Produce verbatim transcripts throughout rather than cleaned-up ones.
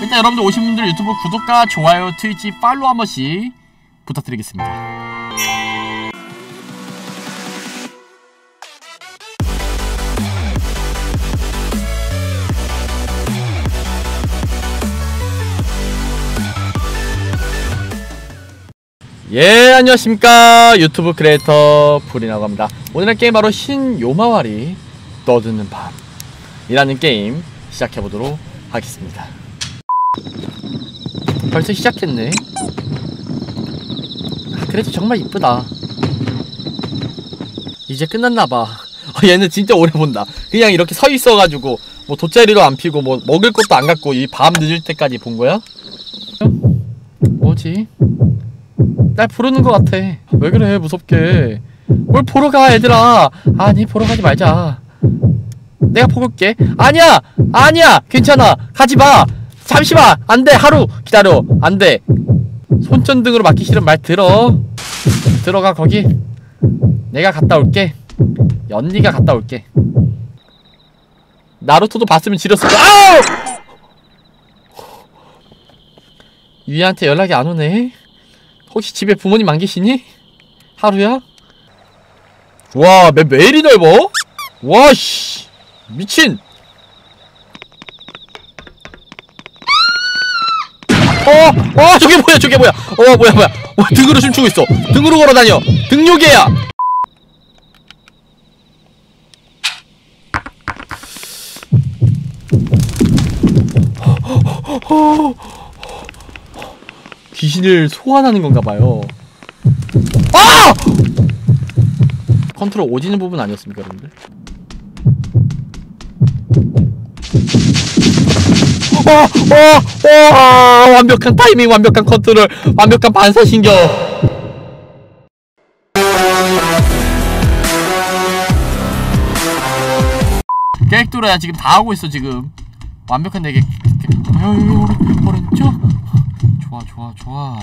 일단 여러분들 오신 분들 유튜브 구독과 좋아요, 트위치 팔로우 한 번씩 부탁드리겠습니다. 예, 안녕하십니까. 유튜브 크리에이터 불이라고 합니다. 오늘의 게임 바로 신 요마와리 떠드는 밤 이라는 게임 시작해보도록 하겠습니다. 벌써 시작했네. 아, 그래도 정말 이쁘다. 이제 끝났나봐. 어, 얘는 진짜 오래 본다. 그냥 이렇게 서있어가지고 뭐 돗자리도 안 피고 뭐 먹을 것도 안 갖고 이 밤 늦을 때까지 본거야? 뭐지? 날 부르는 것 같아. 왜 그래 무섭게. 뭘 보러 가 얘들아. 아니 보러 가지 말자. 내가 보고 올게. 아니야 아니야 괜찮아 가지마. 잠시만 안돼. 하루 기다려. 안돼. 손전등으로 막기 싫은 말 들어. 들어가 거기. 내가 갔다 올게. 언니가 갔다 올게. 나루토도 봤으면 지렸을 거야. 유이한테 연락이 안 오네. 혹시 집에 부모님 안 계시니? 하루야? 와, 맵 왜 이리 넓어? 와, 씨. 미친. 어, 어, 저게 뭐야, 저게 뭐야. 어, 뭐야, 뭐야. 와, 등으로 춤추고 있어. 등으로 걸어다녀. 등요괴야. 귀신을 소환하는 건가봐요. 아! 컨트롤 오지는 부분 아니었습니까, 여러분들? 와! 와! 와! 완벽한 타이밍, 완벽한 컨트롤, 완벽한 반사신경. 깨끗도라야 지금 다 하고 있어 지금. 완벽한 내게. 오른쪽. 좋아 좋아 좋아.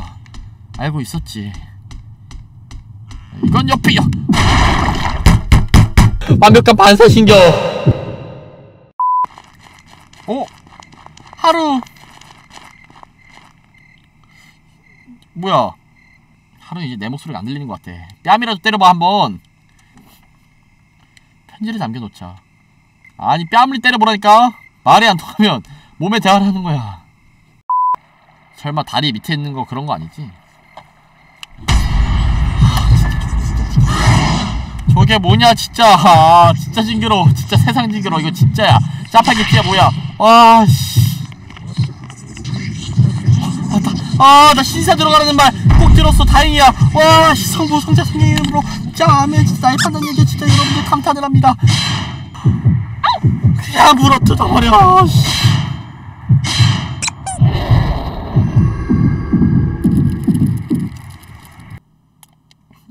알고 있었지. 이건 옆이야. 완벽한 반사신경. 오 하루. 뭐야 하루. 이제 내 목소리가 안 들리는 것 같아. 뺨이라도 때려봐 한번. 편지를 남겨놓자. 아니 뺨을 때려보라니까. 말이 안 통하면 몸에 대화를 하는 거야. 설마 다리 밑에 있는 거 그런 거 아니지? 저게 뭐냐 진짜. 아, 진짜 징그러워. 진짜 세상 징그러워. 이거 진짜야. 짜파게티야 뭐야. 아 씨. 아 나 신사 들어가라는 말 꼭 들었어. 다행이야. 와 씨. 성부 성자 성령의 이름으로 짜면 진짜 알판다는 얘기 진짜 여러분들 감탄을 합니다. 그냥 물어 뜯어버려. 아, 씨.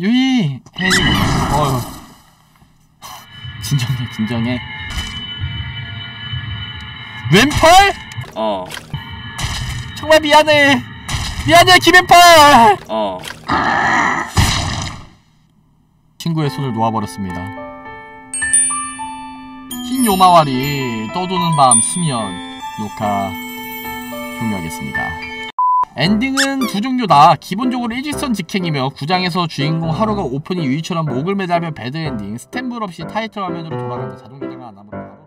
유이! 헤이! 어휴 진정해 진정해. 왼팔? 어 정말 미안해 미안해 김왼팔! 어 친구의 손을 놓아버렸습니다. 흰 요마와리 떠도는 밤 수면 녹화 종료하겠습니다. 엔딩은 두 종류 다 기본적으로 일직선 직행이며 구장에서 주인공 하루가 오프닝 유이처럼 목을 매달며 배드엔딩 스탠블 없이 타이틀 화면으로 돌아가는 자동기장을 안함으로 바로